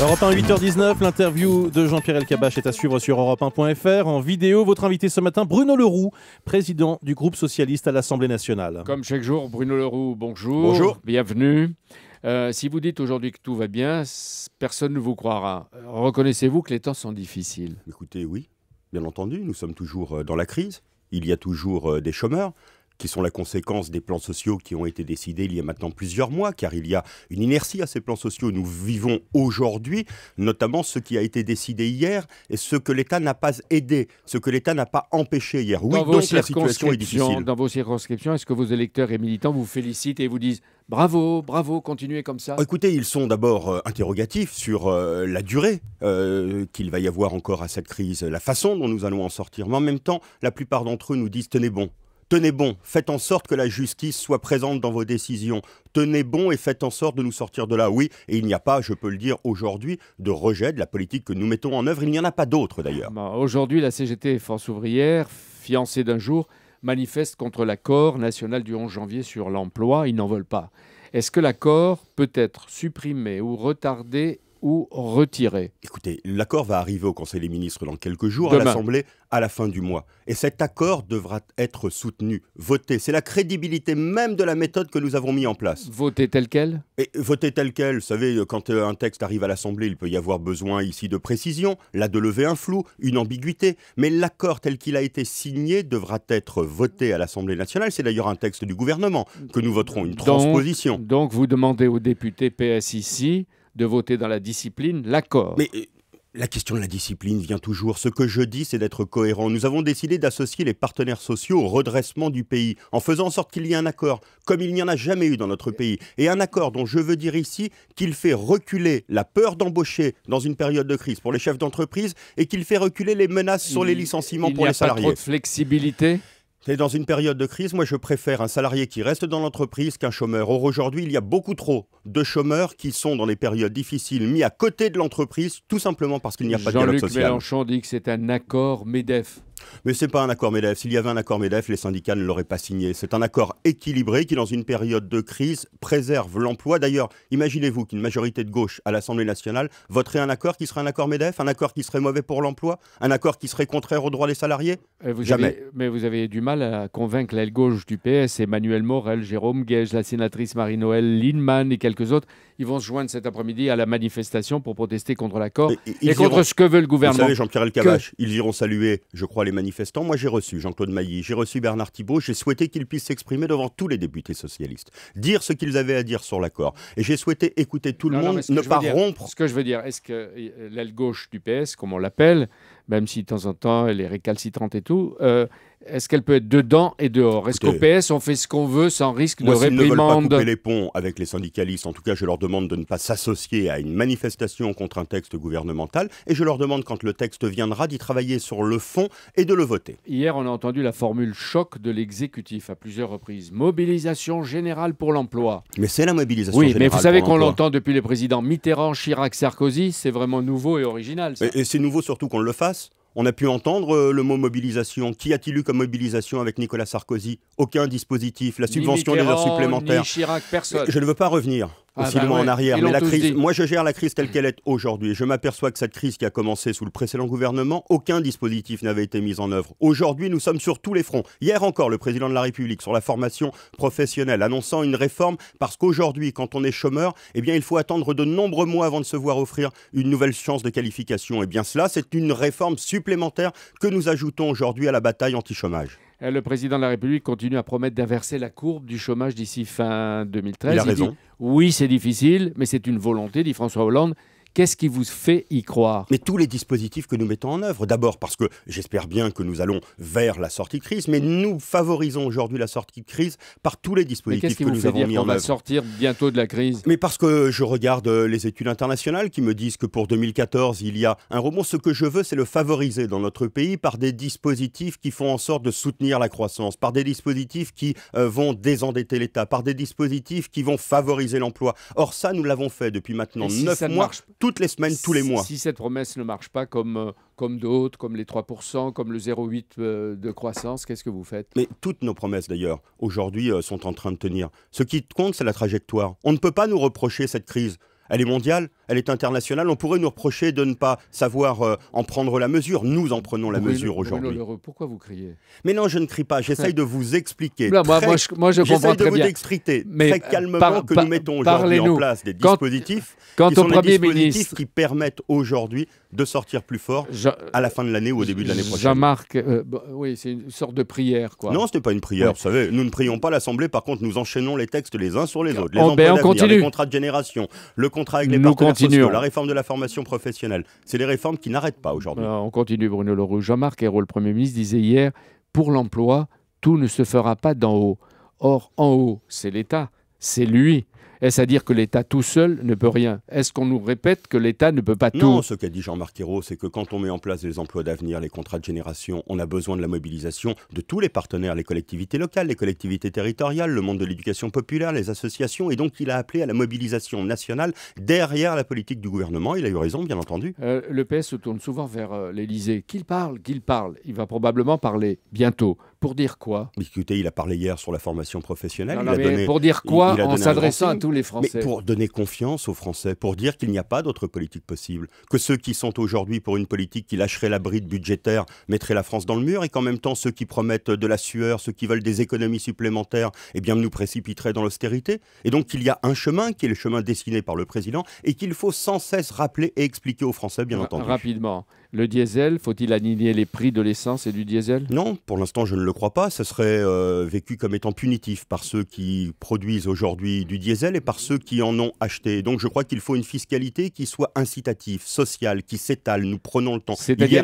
Europe 1, 8h19, l'interview de Jean-Pierre Elkabbach est à suivre sur Europe1.fr. En vidéo, votre invité ce matin, Bruno Le Roux, président du groupe socialiste à l'Assemblée nationale. Comme chaque jour, Bruno Le Roux, bonjour. Bonjour. Bienvenue. Si vous dites aujourd'hui que tout va bien, personne ne vous croira. Reconnaissez-vous que les temps sont difficiles? Écoutez, oui, bien entendu, nous sommes toujours dans la crise. Il y a toujours des chômeurs, qui sont la conséquence des plans sociaux qui ont été décidés il y a maintenant plusieurs mois, car il y a une inertie à ces plans sociaux. Nous vivons aujourd'hui, notamment ce qui a été décidé hier et ce que l'État n'a pas aidé, ce que l'État n'a pas empêché hier. Oui, donc la situation est difficile. Dans vos circonscriptions, est-ce que vos électeurs et militants vous félicitent et vous disent « Bravo, bravo, continuez comme ça ». Écoutez, ils sont d'abord interrogatifs sur la durée qu'il va y avoir encore à cette crise, la façon dont nous allons en sortir. Mais en même temps, la plupart d'entre eux nous disent « Tenez bon ». Tenez bon, faites en sorte que la justice soit présente dans vos décisions. Tenez bon et faites en sorte de nous sortir de là. Oui, et il n'y a pas, je peux le dire aujourd'hui, de rejet de la politique que nous mettons en œuvre. Il n'y en a pas d'autre d'ailleurs. Aujourd'hui, la CGT Force ouvrière, fiancée d'un jour, manifeste contre la COR nationale du 11 janvier sur l'emploi. Ils n'en veulent pas. Est-ce que la COR peut être supprimée ou retardée ou retirer? Écoutez, l'accord va arriver au Conseil des ministres dans quelques jours, demain, à l'Assemblée, à la fin du mois. Et cet accord devra être soutenu, voté. C'est la crédibilité même de la méthode que nous avons mise en place. Voter tel quel? Et voter tel quel, vous savez, quand un texte arrive à l'Assemblée, il peut y avoir besoin ici de précision, là de lever un flou, une ambiguïté. Mais l'accord tel qu'il a été signé devra être voté à l'Assemblée nationale. C'est d'ailleurs un texte du gouvernement que nous voterons, une transposition. Donc vous demandez aux députés PS ici de voter dans la discipline l'accord. Mais la question de la discipline vient toujours. Ce que je dis, c'est d'être cohérent. Nous avons décidé d'associer les partenaires sociaux au redressement du pays, en faisant en sorte qu'il y ait un accord, comme il n'y en a jamais eu dans notre pays. Et un accord dont je veux dire ici qu'il fait reculer la peur d'embaucher dans une période de crise pour les chefs d'entreprise et qu'il fait reculer les menaces sur les licenciements pour les salariés. Il n'y a pas trop de flexibilité ? Et dans une période de crise, moi je préfère un salarié qui reste dans l'entreprise qu'un chômeur. Or aujourd'hui, il y a beaucoup trop de chômeurs qui sont dans les périodes difficiles, mis à côté de l'entreprise, tout simplement parce qu'il n'y a pas de dialogue social. Jean-Luc Mélenchon dit que c'est un accord MEDEF. Mais ce n'est pas un accord MEDEF. S'il y avait un accord MEDEF, les syndicats ne l'auraient pas signé. C'est un accord équilibré qui, dans une période de crise, préserve l'emploi. D'ailleurs, imaginez-vous qu'une majorité de gauche à l'Assemblée nationale voterait un accord qui serait un accord MEDEF, un accord qui serait mauvais pour l'emploi, un accord qui serait contraire aux droits des salariés? Jamais. Mais vous avez du mal à convaincre l'aile gauche du PS, Emmanuel Morel, Jérôme Guège, la sénatrice Marie-Noël Lindman et quelques autres. Ils vont se joindre cet après-midi à la manifestation pour protester contre l'accord et contre ce que veut le gouvernement. Vous savez, Jean-Pierre Elkabbach, ils iront saluer, je crois, les manifestants. Moi, j'ai reçu Jean-Claude Mailly, j'ai reçu Bernard Thibault, j'ai souhaité qu'ils puissent s'exprimer devant tous les députés socialistes, dire ce qu'ils avaient à dire sur l'accord. Et j'ai souhaité écouter tout le monde, ne pas rompre. Ce que je veux dire, est-ce que l'aile gauche du PS, comme on l'appelle, même si de temps en temps elle est récalcitrante et tout, est-ce qu'elle peut être dedans et dehors? Est-ce qu'au PS, on fait ce qu'on veut sans risque de réprimande? S'ils ne veulent pas couper les ponts avec les syndicalistes, en tout cas, je leur demande de ne pas s'associer à une manifestation contre un texte gouvernemental. Et je leur demande, quand le texte viendra, d'y travailler sur le fond et de le voter. Hier, on a entendu la formule choc de l'exécutif à plusieurs reprises. Mobilisation générale pour l'emploi. Mais c'est la mobilisation générale. Oui, mais vous savez qu'on l'entend depuis les présidents Mitterrand, Chirac, Sarkozy. C'est vraiment nouveau et original, ça. Et c'est nouveau surtout qu'on le fasse. On a pu entendre le mot mobilisation. Qu'y a-t-il eu comme mobilisation avec Nicolas Sarkozy? Aucun dispositif, la subvention des heures supplémentaires. Ni Chirac, personne. Je ne veux pas revenir aussi loin en arrière. Mais la crise, moi je gère la crise telle qu'elle est aujourd'hui. Je m'aperçois que cette crise qui a commencé sous le précédent gouvernement, aucun dispositif n'avait été mis en œuvre. Aujourd'hui, nous sommes sur tous les fronts. Hier encore, le président de la République sur la formation professionnelle, annonçant une réforme parce qu'aujourd'hui, quand on est chômeur, eh bien, il faut attendre de nombreux mois avant de se voir offrir une nouvelle chance de qualification. Eh bien cela, c'est une réforme supplémentaire que nous ajoutons aujourd'hui à la bataille anti-chômage. Le président de la République continue à promettre d'inverser la courbe du chômage d'ici fin 2013. Il a raison. Il dit, oui, c'est difficile, mais c'est une volonté, dit François Hollande. Qu'est-ce qui vous fait y croire? Mais tous les dispositifs que nous mettons en œuvre. D'abord parce que j'espère bien que nous allons vers la sortie de crise, mais nous favorisons aujourd'hui la sortie de crise par tous les dispositifs que nous avons mis en œuvre. Qu'est-ce qui vous fait dire qu'on va sortir bientôt de la crise? Mais parce que je regarde les études internationales qui me disent que pour 2014, il y a un rebond. Ce que je veux, c'est le favoriser dans notre pays par des dispositifs qui font en sorte de soutenir la croissance, par des dispositifs qui vont désendetter l'État, par des dispositifs qui vont favoriser l'emploi. Or ça, nous l'avons fait depuis maintenant 9 mois. Toutes les semaines, tous les mois. Si cette promesse ne marche pas comme d'autres, comme les 3%, comme le 0,8 de croissance, qu'est-ce que vous faites? Mais toutes nos promesses d'ailleurs, aujourd'hui, sont en train de tenir. Ce qui compte, c'est la trajectoire. On ne peut pas nous reprocher cette crise. Elle est mondiale, elle est internationale. On pourrait nous reprocher de ne pas savoir en prendre la mesure. Nous en prenons la mesure aujourd'hui. Pourquoi vous criez? Mais non, je ne crie pas. J'essaye de vous expliquer. Moi, je comprends très bien. Mais très calmement que nous mettons aujourd'hui en place des dispositifs qui permettent aujourd'hui de sortir plus fort à la fin de l'année ou au début de l'année prochaine. Jean-Marc, oui, c'est une sorte de prière, quoi. Non, ce n'est pas une prière. Ouais. Vous savez, nous ne prions pas l'Assemblée. Par contre, nous enchaînons les textes les uns sur les autres. Les emplois d'avenir, les contrats de génération, le contrat avec les partenaires sociaux, la réforme de la formation professionnelle. C'est des réformes qui n'arrêtent pas aujourd'hui. On continue, Bruno Le Roux. Jean-Marc Ayrault, le Premier ministre, disait hier, pour l'emploi, tout ne se fera pas d'en haut. Or, en haut, c'est l'État, c'est lui. Est-ce à dire que l'État tout seul ne peut rien? Est-ce qu'on nous répète que l'État ne peut pas tout? Non, ce qu'a dit Jean-Marc Ayrault, c'est que quand on met en place les emplois d'avenir, les contrats de génération, on a besoin de la mobilisation de tous les partenaires, les collectivités locales, les collectivités territoriales, le monde de l'éducation populaire, les associations, et donc il a appelé à la mobilisation nationale derrière la politique du gouvernement. Il a eu raison, bien entendu. Le PS se tourne souvent vers l'Élysée. Qu'il parle. Il va probablement parler bientôt. Pour dire quoi? Écoutez, il a parlé hier sur la formation professionnelle. Pour dire quoi en s'adressant à tous les Français? Mais pour donner confiance aux Français, pour dire qu'il n'y a pas d'autre politique possible, que ceux qui sont aujourd'hui pour une politique qui lâcherait la bride budgétaire mettraient la France dans le mur, et qu'en même temps ceux qui promettent de la sueur, ceux qui veulent des économies supplémentaires, eh bien nous précipiteraient dans l'austérité. Et donc il y a un chemin qui est le chemin dessiné par le président et qu'il faut sans cesse rappeler et expliquer aux Français, bien entendu. Rapidement. Le diesel, faut-il aligner les prix de l'essence et du diesel? Non, pour l'instant je ne le crois pas. Ce serait vécu comme étant punitif par ceux qui produisent aujourd'hui du diesel et par ceux qui en ont acheté. Donc je crois qu'il faut une fiscalité qui soit incitative, sociale, qui s'étale. Nous prenons le temps. C'est-à-dire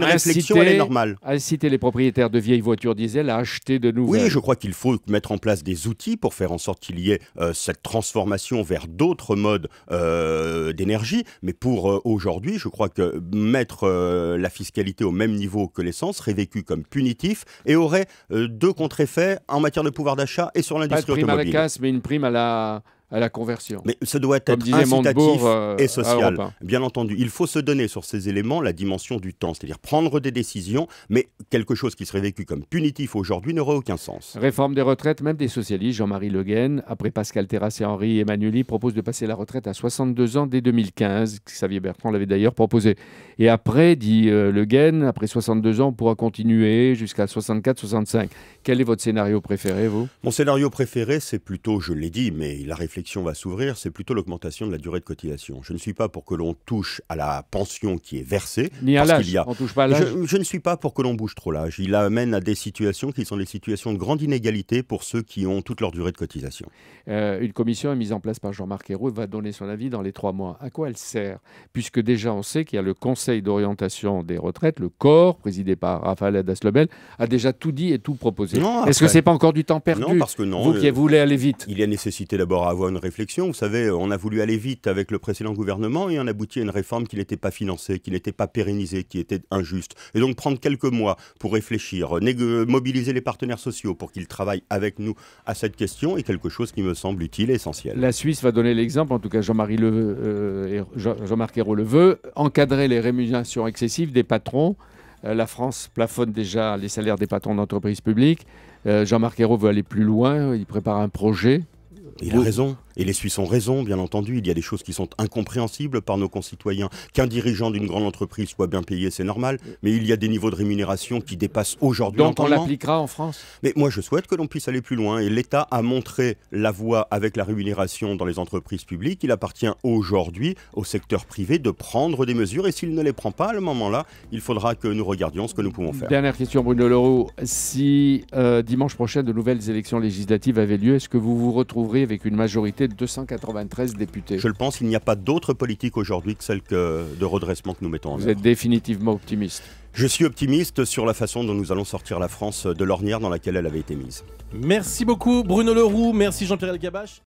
inciter les propriétaires de vieilles voitures diesel à acheter de nouvelles. Oui, je crois qu'il faut mettre en place des outils pour faire en sorte qu'il y ait cette transformation vers d'autres modes d'énergie. Mais pour aujourd'hui, je crois que mettre la fiscalité au même niveau que l'essence serait vécue comme punitif et aurait deux contre-effets en matière de pouvoir d'achat et sur l'industrie automobile. Pas une prime à la casse, mais une prime à la conversion. Mais ça doit être incitatif et social. Bien entendu, il faut se donner sur ces éléments la dimension du temps, c'est-à-dire prendre des décisions, mais quelque chose qui serait vécu comme punitif aujourd'hui n'aurait aucun sens. Réforme des retraites, même des socialistes, Jean-Marie Le Guen, après Pascal Terrasse et Henri Emmanuelli, propose de passer la retraite à 62 ans dès 2015. Xavier Bertrand l'avait d'ailleurs proposé. Et après, dit Le Guen, après 62 ans, on pourra continuer jusqu'à 64-65. Quel est votre scénario préféré, vous? Mon scénario préféré, c'est plutôt, je l'ai dit, mais il a réfléchi, va s'ouvrir, c'est plutôt l'augmentation de la durée de cotisation. Je ne suis pas pour que l'on touche à la pension qui est versée. Ni à l'âge, on touche pas à l'âge. Je ne suis pas pour que l'on bouge trop l'âge. Il amène à des situations qui sont des situations de grande inégalité pour ceux qui ont toute leur durée de cotisation. Une commission est mise en place par Jean-Marc Ayrault, va donner son avis dans les 3 mois. À quoi elle sert? Puisque déjà on sait qu'il y a le Conseil d'orientation des retraites, le COR, présidé par Raphaël Adas-Lebel, a déjà tout dit et tout proposé. Est-ce que c'est pas encore du temps perdu? Non, parce que non. Vous qui voulez aller vite. Il y a nécessité d'abord à avoir une réflexion. Vous savez, on a voulu aller vite avec le précédent gouvernement et on aboutit à une réforme qui n'était pas financée, qui n'était pas pérennisée, qui était injuste. Et donc prendre quelques mois pour réfléchir, mobiliser les partenaires sociaux pour qu'ils travaillent avec nous à cette question est quelque chose qui me semble utile et essentiel. La Suisse va donner l'exemple, en tout cas Jean-Marc Ayrault le veut, encadrer les rémunérations excessives des patrons. La France plafonne déjà les salaires des patrons d'entreprises publiques. Jean-Marc Ayrault veut aller plus loin, il prépare un projet. Il a raison. Et les Suisses ont raison, bien entendu. Il y a des choses qui sont incompréhensibles par nos concitoyens. Qu'un dirigeant d'une grande entreprise soit bien payé, c'est normal. Mais il y a des niveaux de rémunération qui dépassent aujourd'hui. Donc on l'appliquera en France? Mais moi, je souhaite que l'on puisse aller plus loin. Et l'État a montré la voie avec la rémunération dans les entreprises publiques. Il appartient aujourd'hui au secteur privé de prendre des mesures. Et s'il ne les prend pas, à ce moment-là, il faudra que nous regardions ce que nous pouvons faire. Dernière question, Bruno Le Roux. Si dimanche prochain, de nouvelles élections législatives avaient lieu, est-ce que vous vous retrouverez avec une majorité de 293 députés? Je le pense, il n'y a pas d'autre politique aujourd'hui que celle de redressement que nous mettons en œuvre. Vous êtes définitivement optimiste? Je suis optimiste sur la façon dont nous allons sortir la France de l'ornière dans laquelle elle avait été mise. Merci beaucoup Bruno Le Roux, merci Jean-Pierre Elkabbach.